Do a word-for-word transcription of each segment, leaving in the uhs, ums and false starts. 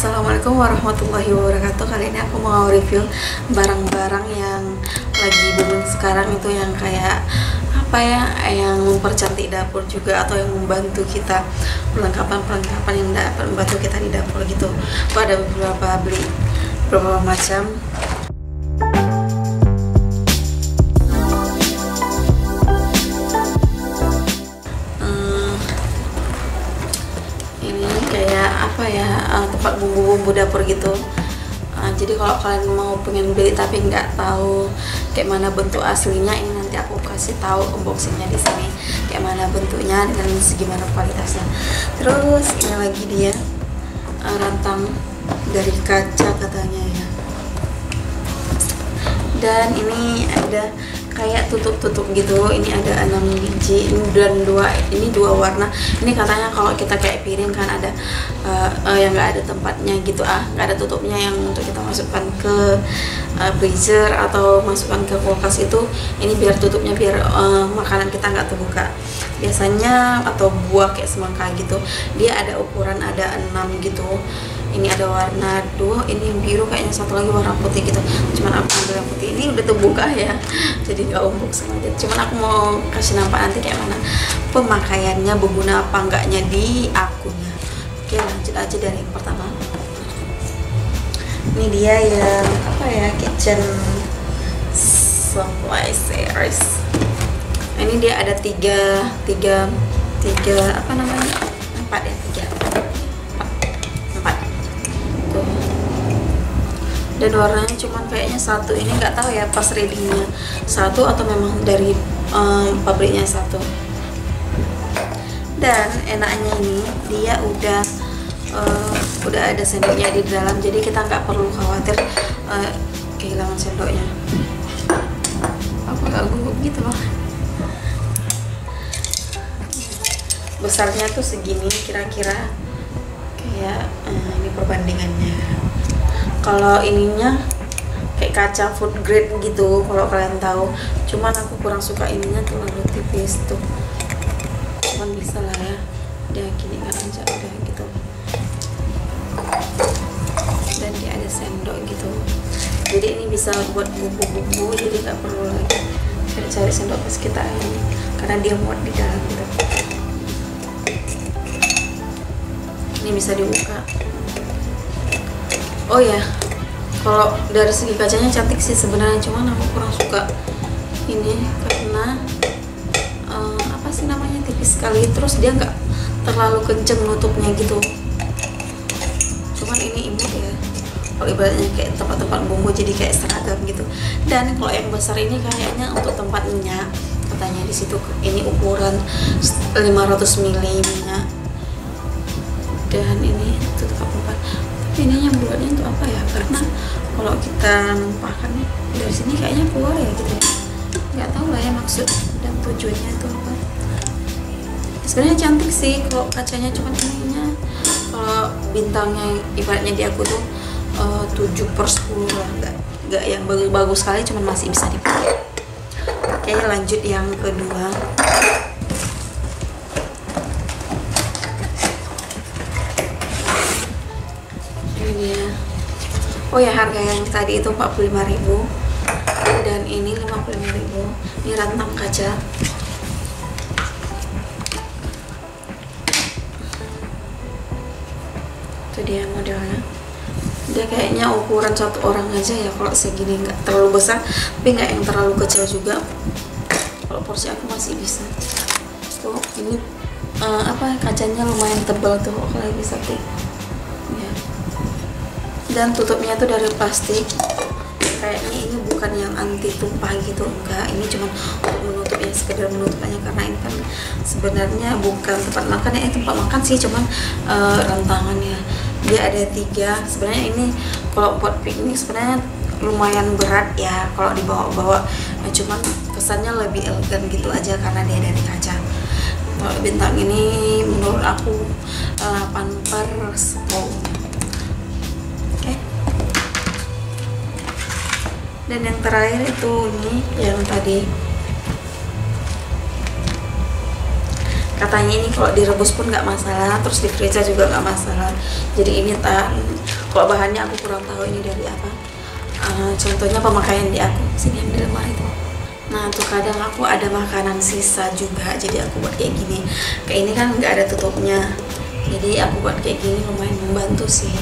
Assalamualaikum warahmatullahi wabarakatuh. Kali ini aku mau review barang-barang yang lagi booming sekarang itu, yang kayak apa ya, yang mempercantik dapur juga atau yang membantu kita, perlengkapan-perlengkapan yang dapat membantu kita di dapur gitu. Aku ada beberapa beli beberapa macam. Apa ya, uh, tempat bumbu-bumbu dapur gitu. Uh, jadi kalau kalian mau pengen beli tapi nggak tahu kayak mana bentuk aslinya, ini nanti aku kasih tahu unboxingnya di sini kayak mana bentuknya dan segimana kualitasnya. Terus ini lagi dia uh, rantang dari kaca katanya ya. Dan ini ada kayak tutup-tutup gitu. Ini ada enam biji dan dua ini dua warna. Ini katanya kalau kita kayak piring kan ada uh, uh, yang nggak ada tempatnya gitu, ah nggak ada tutupnya yang untuk kita masukkan ke uh, freezer atau masukkan ke kulkas itu. Ini biar tutupnya biar uh, makanan kita nggak terbuka. Biasanya atau buah kayak semangka gitu. Dia ada ukuran ada enam gitu. Ini ada warna dua, ini biru kayaknya, satu lagi warna putih gitu. Cuman aku ambil yang putih, ini udah terbuka ya, jadi nggak unboxing aja. Cuman aku mau kasih nampak nanti kayak mana pemakaiannya, berguna apa enggaknya di akunya. Oke, lanjut aja dari yang pertama. Ini dia yang apa ya, Kitchen Supplies Series. Ini dia ada tiga tiga tiga apa namanya empat ya tiga dan warnanya cuman kayaknya satu, ini nggak tahu ya pas readingnya satu atau memang dari um, pabriknya satu. Dan enaknya ini dia udah uh, udah ada sendoknya di dalam, jadi kita nggak perlu khawatir uh, kehilangan sendoknya. Aku nggak gugup gitu loh. Besarnya tuh segini kira-kira kayak uh, ini perbandingannya. Kalau ininya kayak kaca food grade gitu kalau kalian tahu, cuman aku kurang suka ininya, terlalu tipis tuh. Cuman bisa lah ya, dia gini kan aja udah gitu. Dan dia ada sendok gitu, jadi ini bisa buat bumbu-bumbu, jadi nggak perlu lagi cari sendok pas kita ini karena dia muat di dalam gitu. Ini bisa dibuka. Oh ya, kalau dari segi kacanya cantik sih sebenarnya, cuman aku kurang suka ini karena uh, apa sih namanya, tipis sekali, terus dia nggak terlalu kenceng nutupnya gitu. Cuman ini imut ya, kalau ibaratnya kayak tempat-tempat bumbu jadi kayak seragam gitu. Dan kalau yang besar ini kayaknya untuk tempat minyak katanya di situ. Ini ukuran lima ratus mililiter minyak. Dan ini tutup tempat. Ininya buatnya untuk apa ya, karena kalau kita numpahkannya dari sini kayaknya keluar ya gitu ya, nggak tahu lah ya maksud dan tujuannya itu apa. Sebenarnya cantik sih kalau kacanya, cuman ininya kalau bintangnya ibaratnya di aku tuh uh, tujuh per sepuluh lah, nggak nggak yang bagus-bagus sekali, cuman masih bisa dipakai. Oke, lanjut yang kedua. Oh ya, harga yang tadi itu empat puluh lima ribu dan ini lima puluh lima ribu. Ini rantang kaca. Itu dia modelnya. Dia kayaknya ukuran satu orang aja ya kalau segini, nggak terlalu besar tapi nggak yang terlalu kecil juga. Kalau porsi aku masih bisa. Tuh, ini uh, apa kacanya lumayan tebal tuh, kalau bisa tuh. Dan tutupnya tuh dari plastik. Kayaknya ini bukan yang anti tumpah gitu, enggak, ini cuma untuk menutupnya, sekedar menutupannya, karena ini kan sebenarnya bukan tempat makan ya, eh, tempat makan sih, cuman uh, rantangannya dia ada tiga. Sebenarnya ini kalau buat piknik sebenarnya lumayan berat ya kalau dibawa-bawa, nah, cuman kesannya lebih elegan gitu aja karena dia dari kaca. Kalau bintang ini menurut aku delapan per sepuluh. Dan yang terakhir itu ini yang tadi, katanya ini kalau direbus pun nggak masalah, terus di freezer juga nggak masalah. Jadi ini tak, kalau bahannya aku kurang tahu ini dari apa. Uh, contohnya pemakaian di aku sini ambil lemari itu. Nah tuh kadang aku ada makanan sisa juga, jadi aku buat kayak gini. Kayak ini kan nggak ada tutupnya, jadi aku buat kayak gini lumayan membantu sih.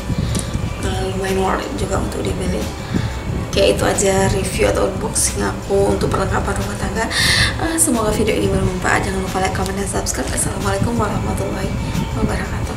Uh, lumayan worth it juga untuk dibeli. Oke, itu aja review atau unboxing aku untuk perlengkapan rumah tangga. Uh, semoga video ini bermanfaat. Jangan lupa like, comment, dan subscribe. Assalamualaikum warahmatullahi wabarakatuh.